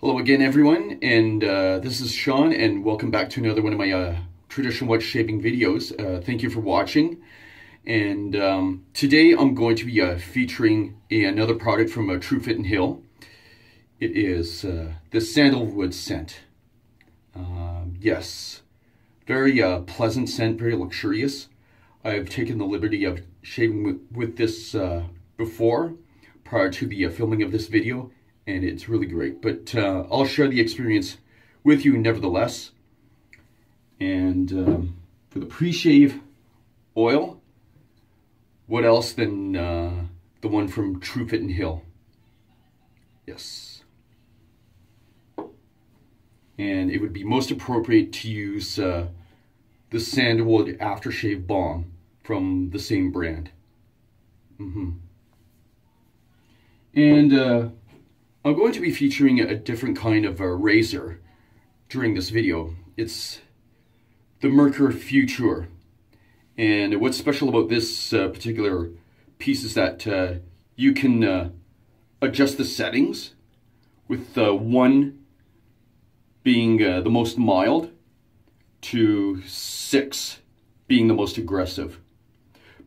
Hello again, everyone, and this is Sean, and welcome back to another one of my traditional watch shaping videos. Thank you for watching, and today I'm going to be featuring another product from Truefitt and Hill. It is the sandalwood scent. Yes, very pleasant scent, very luxurious. I've taken the liberty of shaving with this before, prior to the filming of this video, and it's really great. But I'll share the experience with you nevertheless. And for the pre-shave oil, what else than the one from Truefitt and Hill? Yes. And it would be most appropriate to use the Sandalwood Aftershave Balm from the same brand. And I'm going to be featuring a different kind of razor during this video. It's the Merkur Futur. And what's special about this particular piece is that you can adjust the settings, with one being the most mild to 6 being the most aggressive.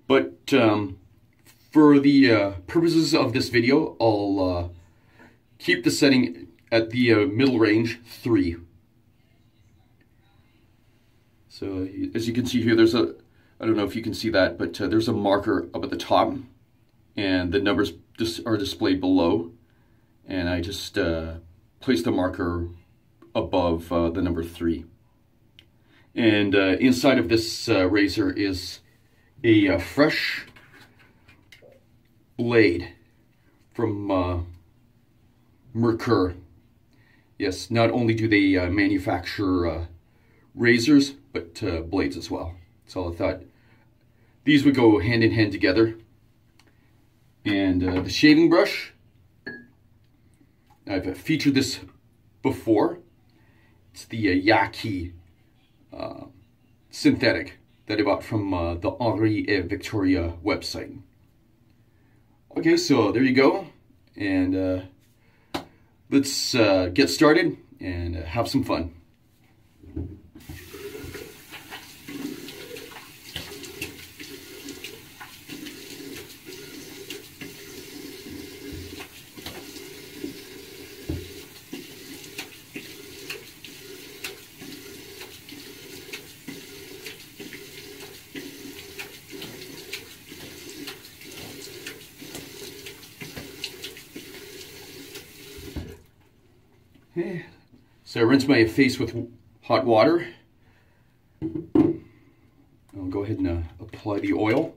But for the purposes of this video, I'll keep the setting at the middle range, 3. So as you can see here, there's a, I don't know if you can see that, but there's a marker up at the top, and the numbers are displayed below, and I just place the marker above the number 3. And inside of this razor is a fresh blade from Merkur. Yes, not only do they manufacture razors, but blades as well. So I thought these would go hand in hand together. And the shaving brush, I've featured this before. It's the Yaki synthetic that I bought from the Henri et Victoria website. Okay, so there you go. And let's get started and have some fun. So I rinse my face with hot water. I'll go ahead and apply the oil.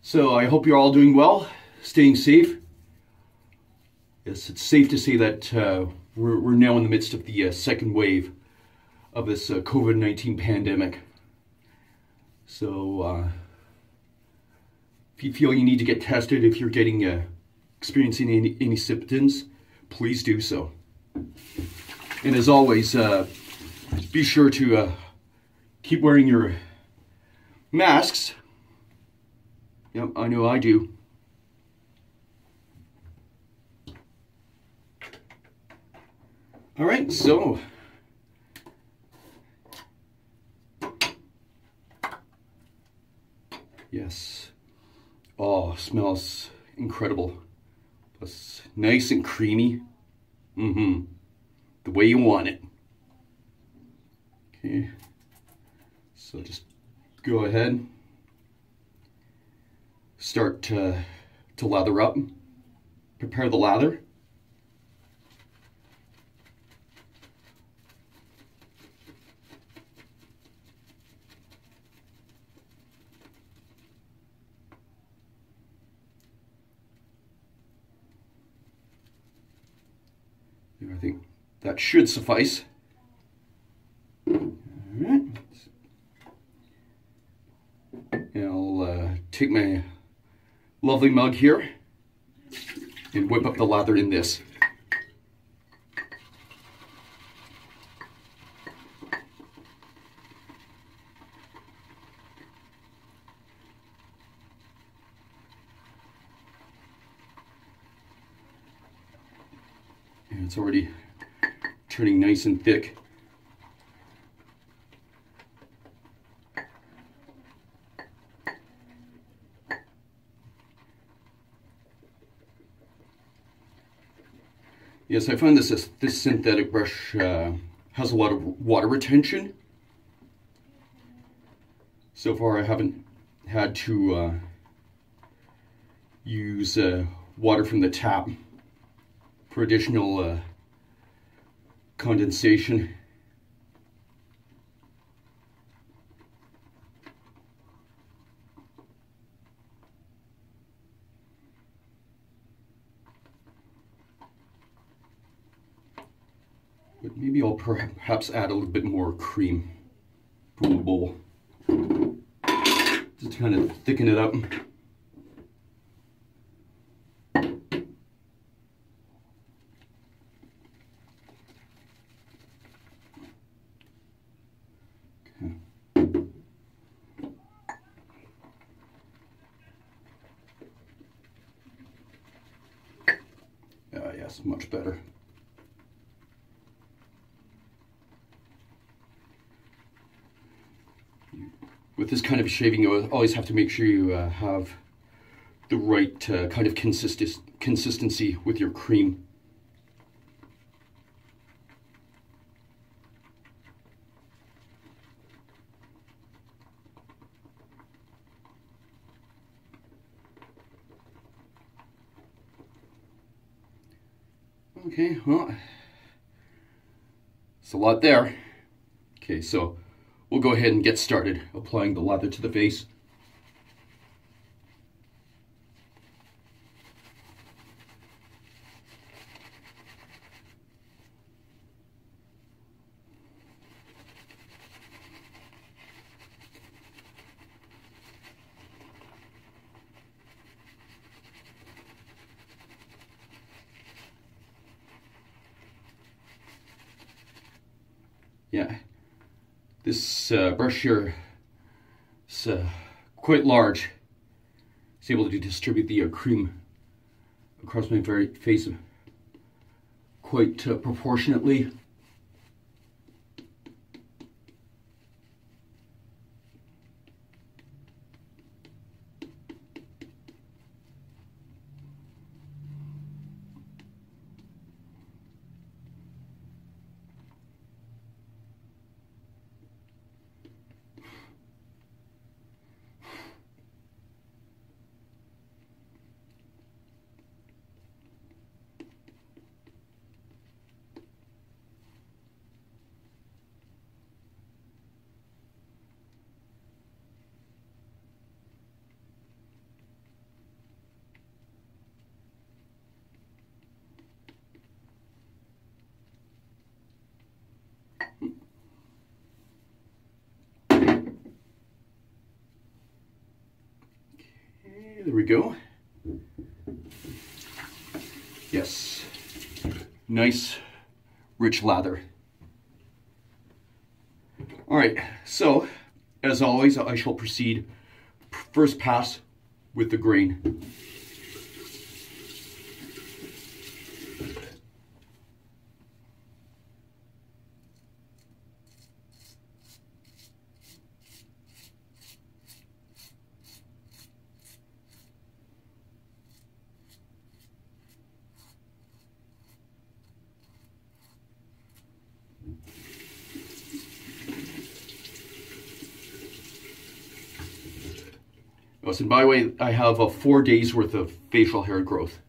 So I hope you're all doing well, staying safe. Yes, it's safe to say that we're now in the midst of the second wave of this COVID-19 pandemic. So if you feel you need to get tested, if you're getting experiencing any symptoms, please do so. And as always, be sure to keep wearing your masks. Yep, I know I do. All right, so yes. Oh, smells incredible. Plus nice and creamy. The way you want it. Okay. So just go ahead. Start to lather up. Prepare the lather. I think that should suffice. All right. And I'll take my lovely mug here and whip up the lather in this. and it's already turning nice and thick. Yes, I find this synthetic brush has a lot of water retention. So far, I haven't had to use water from the tap for additional condensation. But maybe I'll perhaps add a little bit more cream from the bowl, just to kind of thicken it up. Yes, much better. With this kind of shaving, you always have to make sure you have the right kind of consistency with your cream. Okay, well, it's a lot there. Okay, so we'll go ahead and get started applying the lather to the face. Yeah, this brush here is quite large. It's able to distribute the cream across my face quite proportionately. There we go. Yes, nice rich lather. All right, so as always, I shall proceed first pass with the grain. And by the way, I have a 4 days worth of facial hair growth.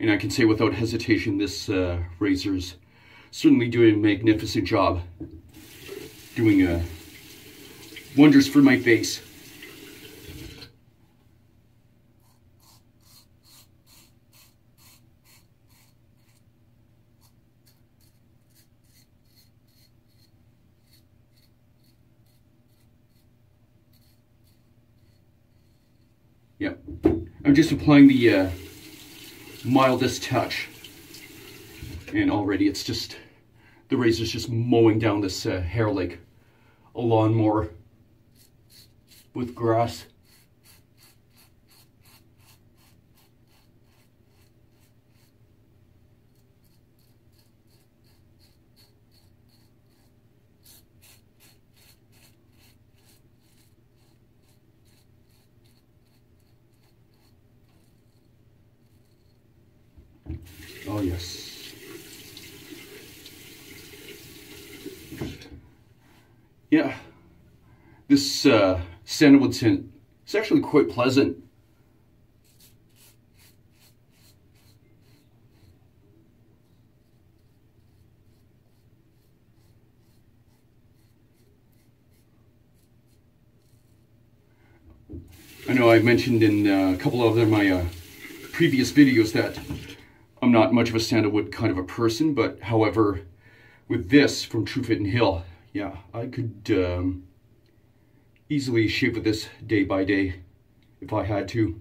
And I can say without hesitation, this razor's certainly doing a magnificent job. Doing wonders for my face. Yep. I'm just applying the mildest touch, and already it's just, the razor's just mowing down this hair like a lawnmower with grass. Oh, yes. Yeah, this sandalwood scent is actually quite pleasant. I know I've mentioned in a couple of my previous videos that I'm not much of a sandalwood kind of a person, but however, with this from Truefitt and Hill, yeah, I could easily shave with this day by day if I had to.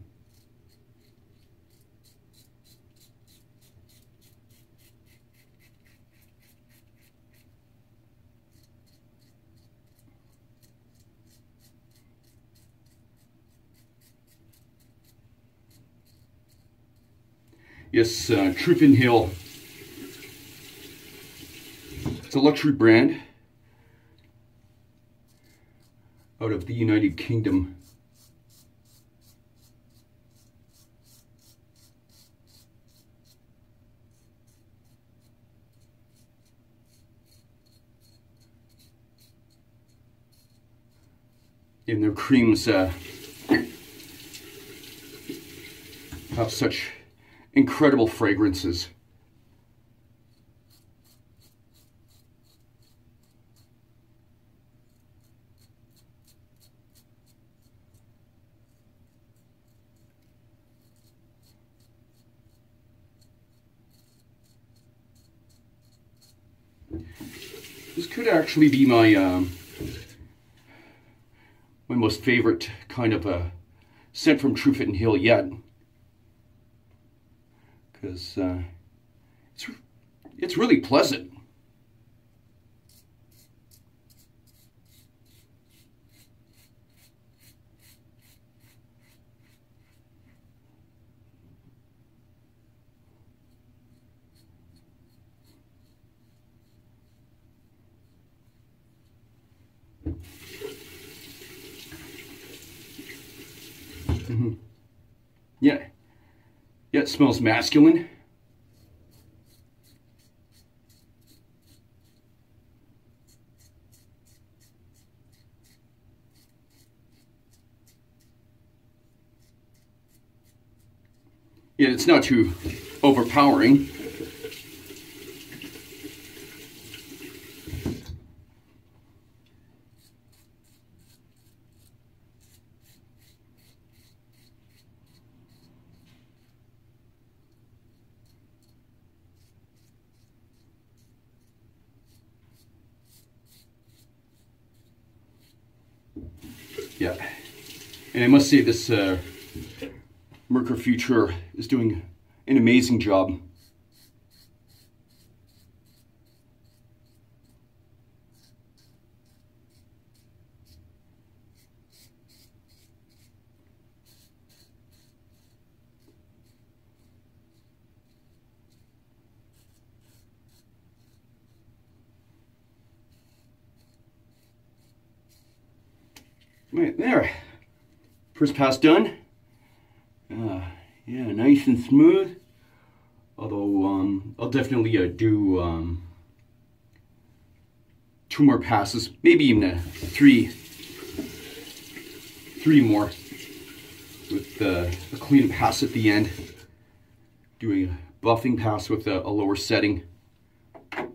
Yes, Truefitt & Hill. It's a luxury brand out of the United Kingdom. And their creams have such incredible fragrances. This could actually be my my most favorite kind of a scent from Truefitt and Hill yet. Because it's really pleasant. Yeah. Yeah, it smells masculine. Yeah, it's not too overpowering. Yeah, and I must say this Merkur Futur is doing an amazing job. Right there, first pass done. Yeah, nice and smooth. Although I'll definitely do 2 more passes, maybe even 3 more with a clean pass at the end. Doing a buffing pass with a lower setting. All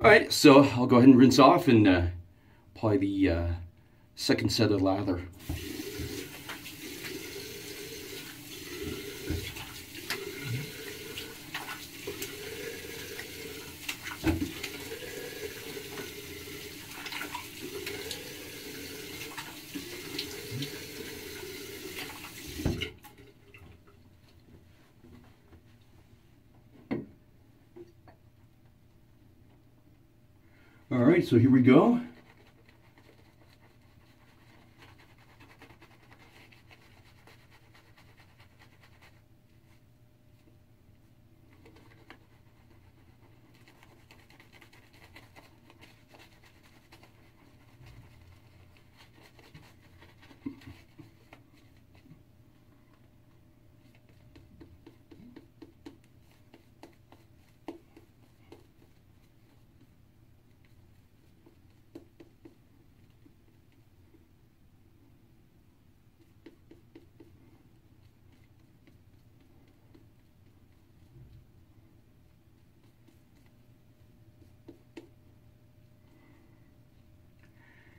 right, so I'll go ahead and rinse off and apply the second set of lather. All right, so here we go.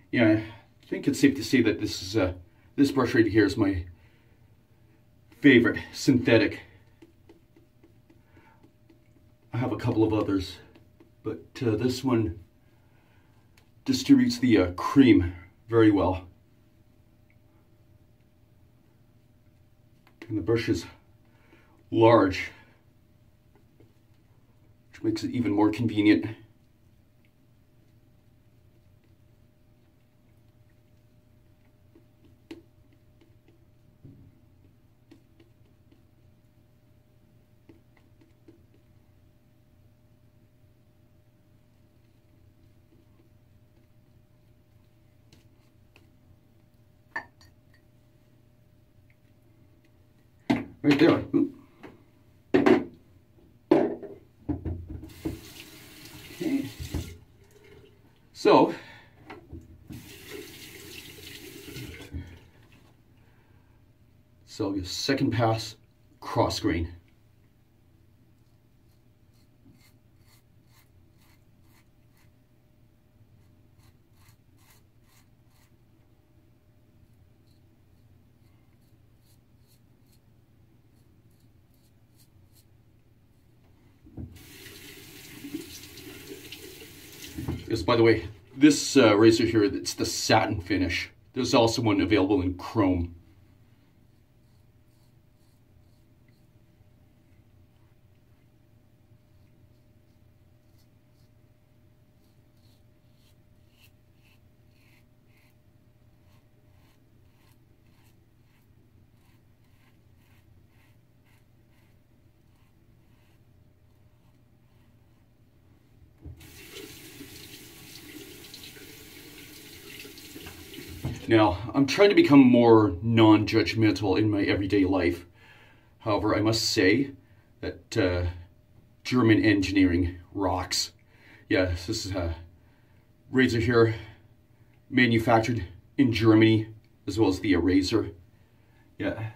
Yeah, I think it's safe to say that this is this brush right here is my favorite synthetic. I have a couple of others, but this one distributes the cream very well. And the brush is large, which makes it even more convenient. Right there. Oop. Okay. So your second pass cross grain. Yes, by the way, this razor here, it's the satin finish. There's also one available in chrome. Now, I'm trying to become more non-judgmental in my everyday life. However, I must say that German engineering rocks. Yeah, this is a razor here, manufactured in Germany, as well as the eraser. Yeah,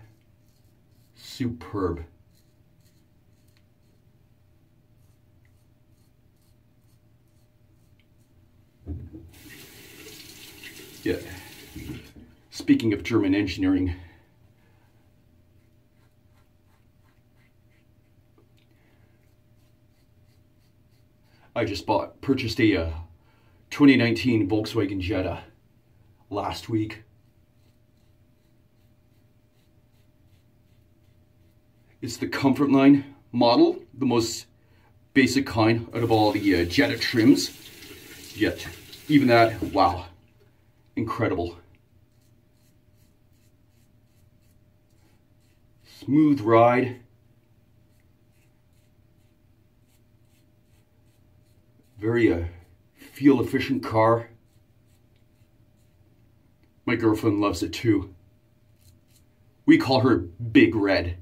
superb. Yeah. Speaking of German engineering, I just purchased a 2019 Volkswagen Jetta last week. It's the Comfortline model, the most basic kind out of all the Jetta trims. Yet, even that, wow, incredible. Smooth ride, very fuel efficient car. My girlfriend loves it too. We call her Big Red.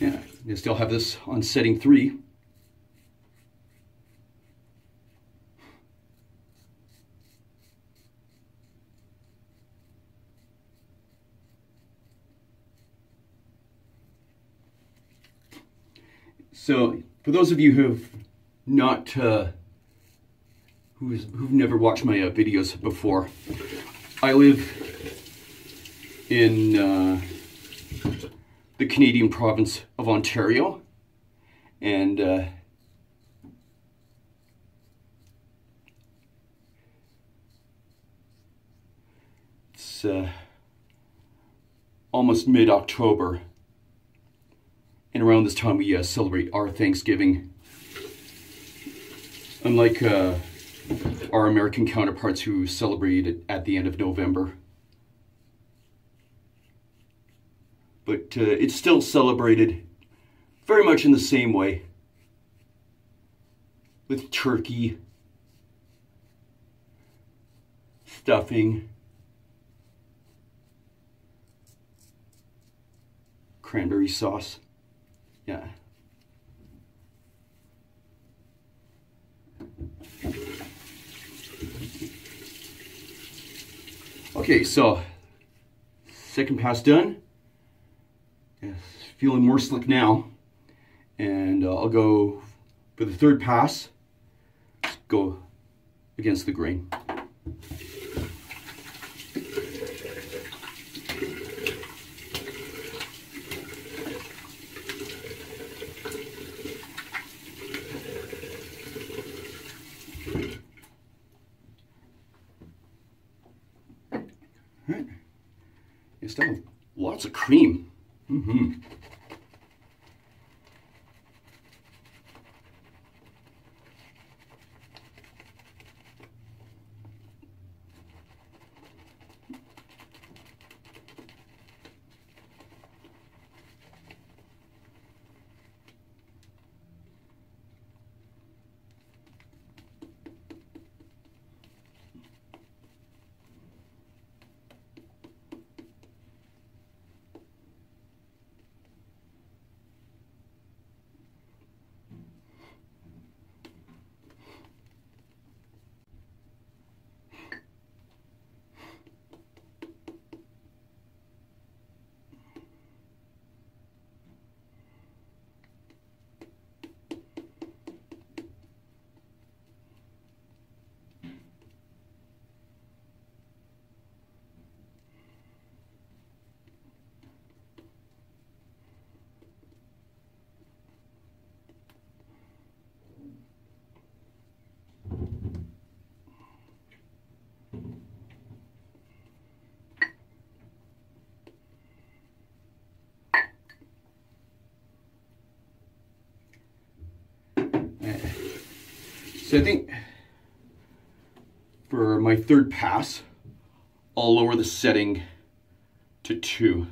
Yeah, you still have this on setting 3. So for those of you who've not, who've never watched my videos before, I live in the Canadian province of Ontario, and it's almost mid-October, and around this time we celebrate our Thanksgiving. Unlike our American counterparts who celebrate it at the end of November. But it's still celebrated very much in the same way, with turkey, stuffing, cranberry sauce, yeah. Okay, so second pass done. Yes, feeling more slick now, and I'll go for the third pass. Let's go against the grain. All right, it's done with lots of cream. So I think for my third pass, I'll lower the setting to 2.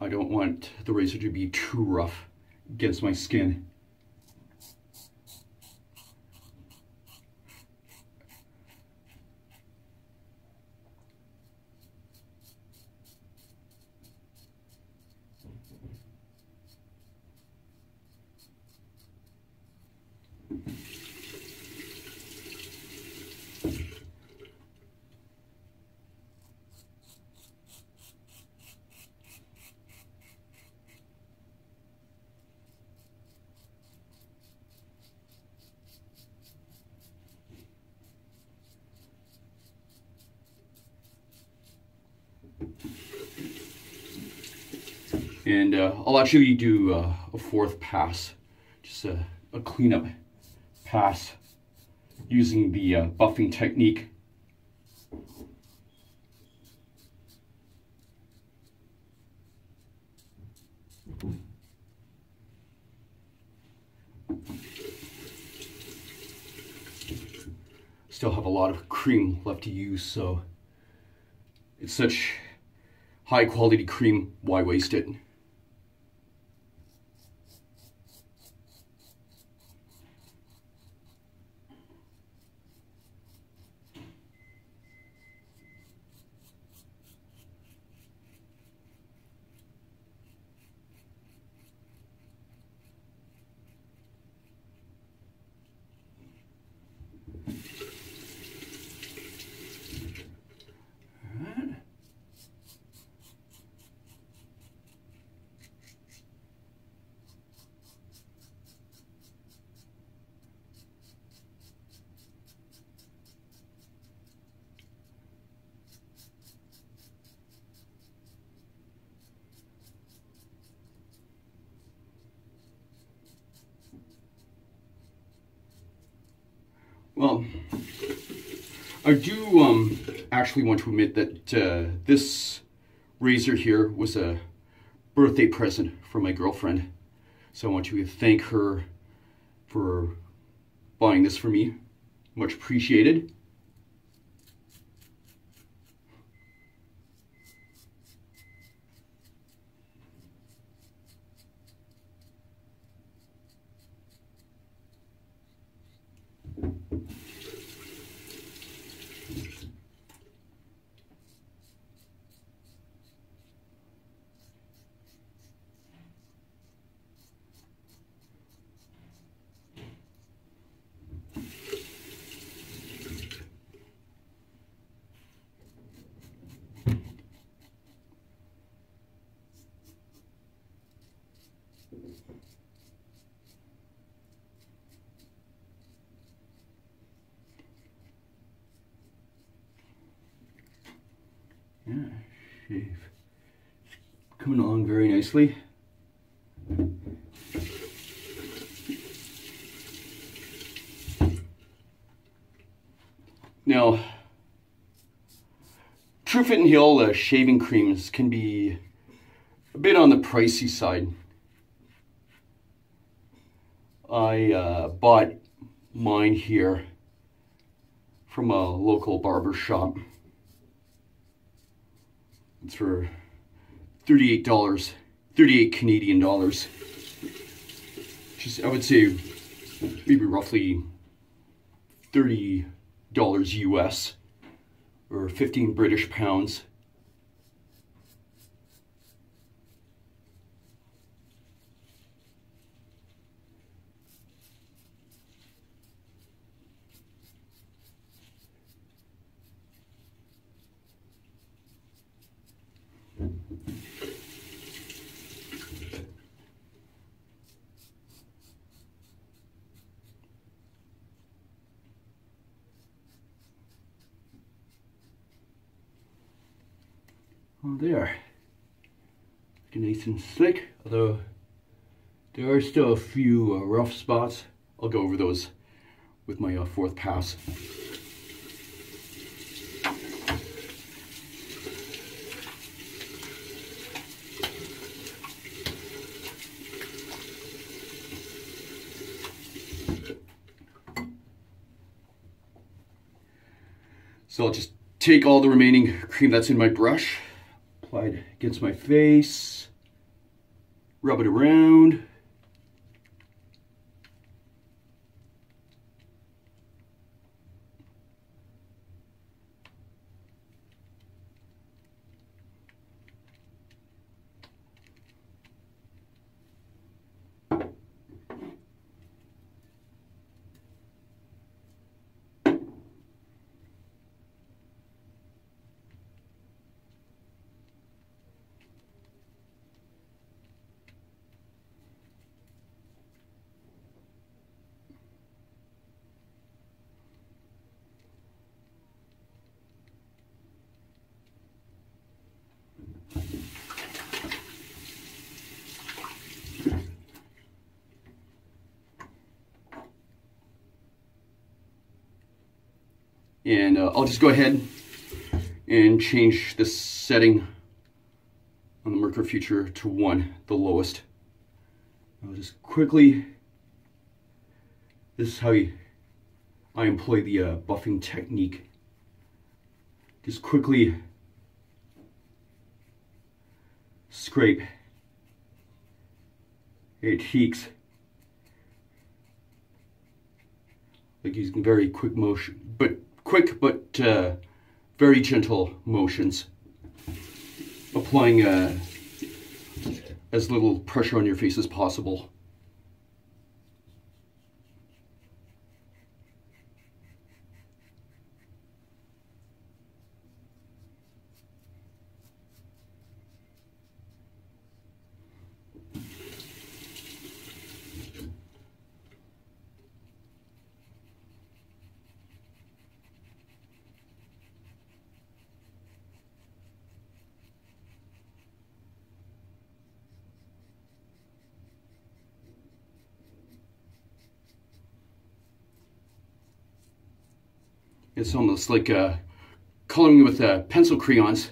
I don't want the razor to be too rough against my skin. And I'll actually do a fourth pass, just a cleanup pass using the buffing technique. Still have a lot of cream left to use, so it's such high quality cream, why waste it? Well, I do actually want to admit that this razor here was a birthday present from my girlfriend. So I want to thank her for buying this for me. Much appreciated. Yeah, shave. It's coming along very nicely. Now, Truefitt and Hill shaving creams can be a bit on the pricey side. I bought mine here from a local barber shop. It's for $38, 38 Canadian dollars. Just, I would say, maybe roughly $30 US or 15 British pounds. Oh, they are nice and slick, although there are still a few rough spots. I'll go over those with my fourth pass. So I'll just take all the remaining cream that's in my brush, apply it against my face, rub it around. And I'll just go ahead and change this setting on the Merkur Futur to 1, the lowest. I'll just quickly, this is how I employ the buffing technique. Just quickly scrape your cheeks, like using very quick motion, but very gentle motions, applying as little pressure on your face as possible. It's almost like coloring with pencil crayons.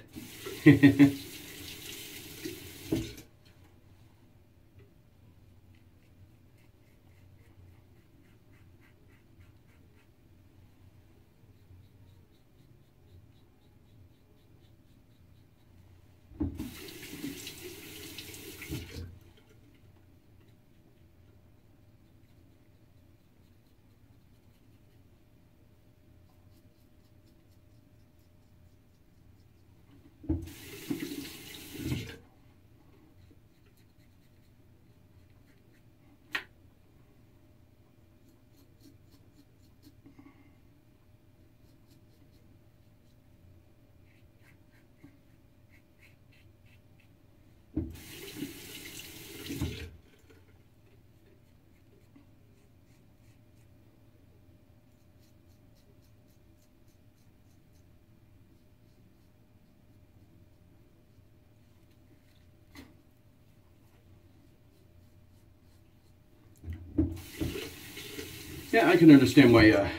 Yeah, I can understand why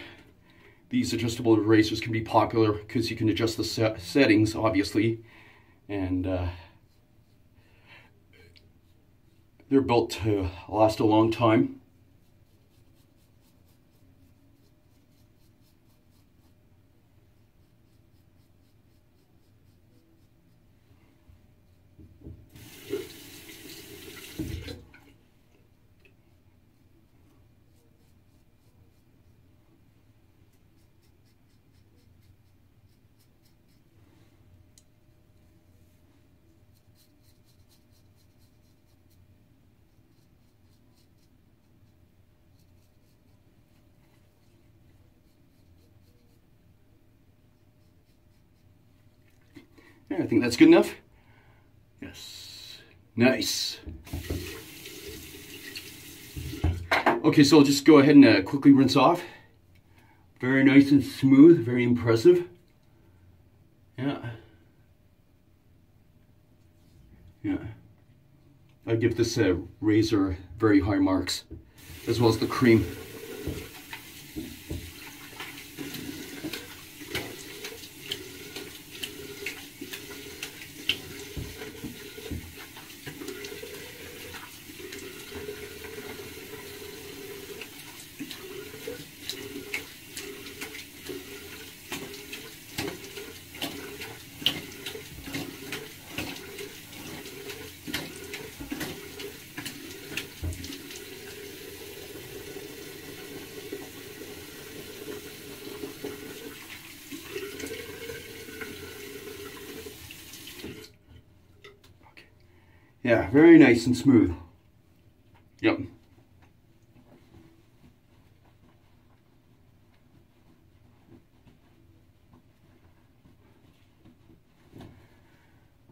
these adjustable erasers can be popular, because you can adjust the settings, obviously, and they're built to last a long time. I think that's good enough. Yes. Nice. Okay, so I'll just go ahead and quickly rinse off. Very nice and smooth, very impressive. Yeah. Yeah. I give this razor very high marks, as well as the cream. Yeah, very nice and smooth. Yep.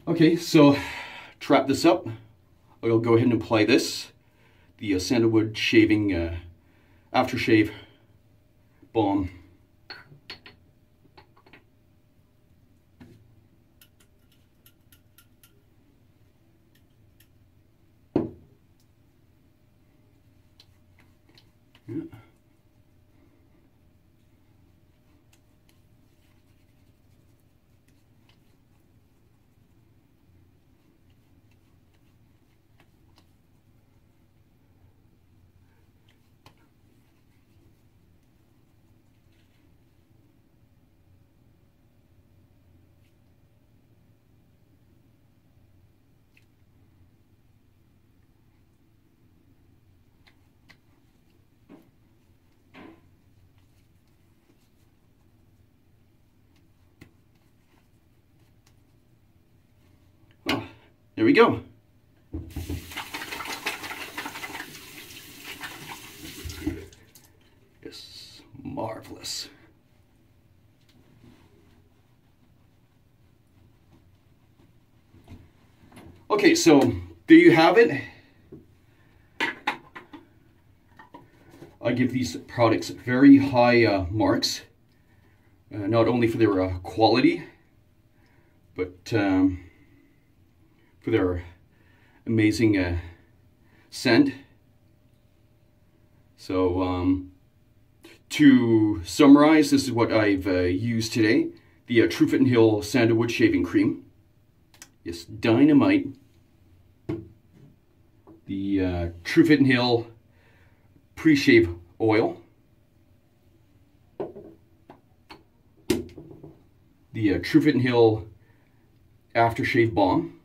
Okay, so to wrap this up, I'll go ahead and apply this, the sandalwood shaving aftershave balm. There we go. Yes, marvelous. Okay, so there you have it. I give these products very high marks, not only for their quality, but for their amazing scent. So To summarize, this is what I've used today. The Truefitt and Hill Sandalwood Shaving Cream. Yes, dynamite. The Truefitt and Hill Pre-Shave Oil. The Truefitt and Hill Aftershave Balm.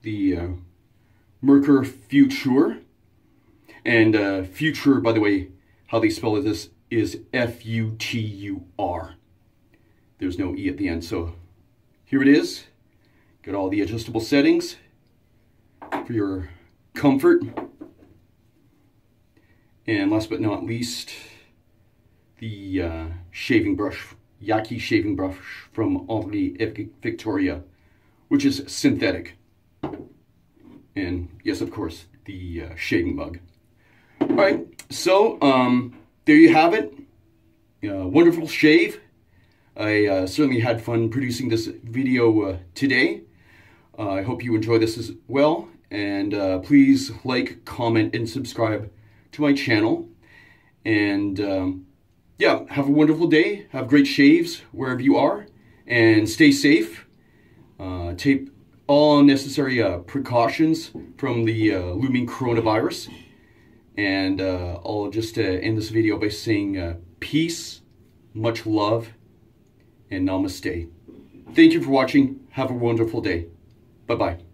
The Merkur Futur. And Futur, by the way, how they spell it, this is F-U-T-U-R. There's no E at the end, so here it is. Got all the adjustable settings for your comfort. And last but not least, the shaving brush, Yaki shaving brush from Henri et Victoria, which is synthetic. And yes, of course, the shaving mug. All right, so there you have it. Wonderful shave. I certainly had fun producing this video today. I hope you enjoy this as well. And please like, comment, and subscribe to my channel. And yeah, have a wonderful day. Have great shaves wherever you are. And stay safe. Take all necessary precautions from the looming coronavirus. And I'll just end this video by saying peace, much love, and namaste. Thank you for watching. Have a wonderful day. Bye-bye.